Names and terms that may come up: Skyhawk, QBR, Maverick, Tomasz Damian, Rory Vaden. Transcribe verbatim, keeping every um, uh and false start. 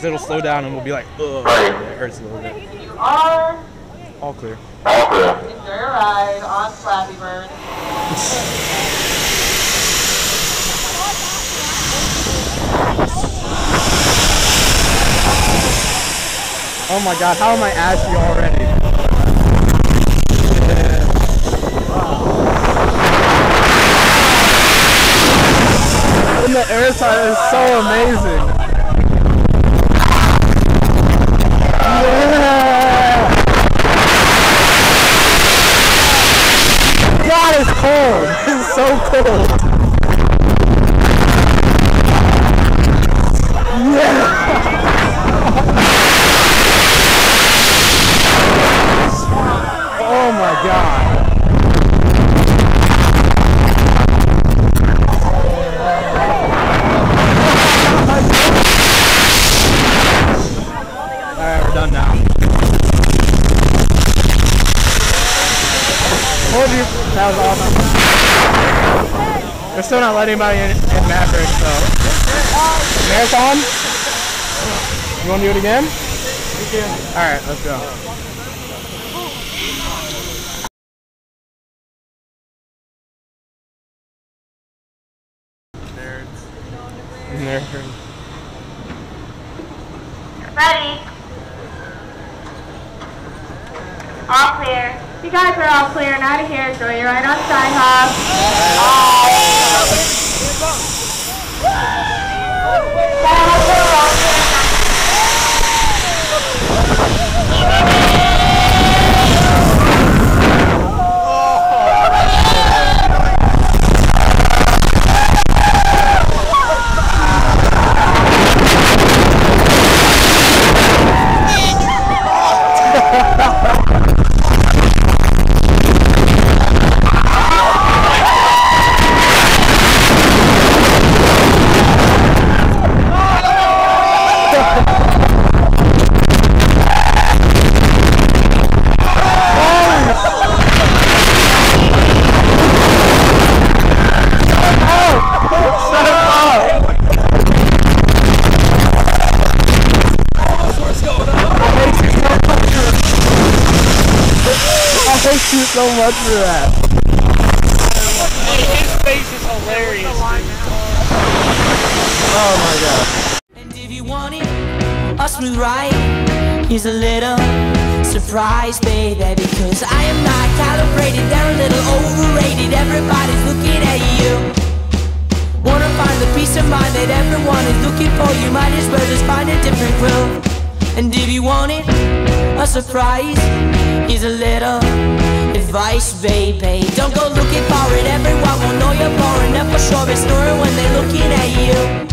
because it'll slow down and we'll be like, ugh, it hurts a little bit. You are all clear. All clear. Enjoy your ride on Flappy Bird. Oh my god, how am I ashy already? And the air side is so amazing. Yeah. God, it's cold. It's so cold. Yeah. Oh my god. That was awesome. They're still not letting anybody in, in Maverick, so. Marathon? You want to do it again? We can. Alright, let's go. Ready? All clear. You guys are all clear and out of here. Enjoy your ride on Skyhawk. Thank you so much for that. His face is hilarious. Oh my god. And if you wanted a smooth ride, here's a little surprise, baby, because I am not calibrated, they're a little overrated, everybody's looking at you. Wanna find the peace of mind that everyone is looking for, you might as well just find a different groove. And if you wanted a surprise, here's a little advice, baby. Don't go looking for it, everyone will know you're boring. Up for sure, it's snoring when they're looking at you.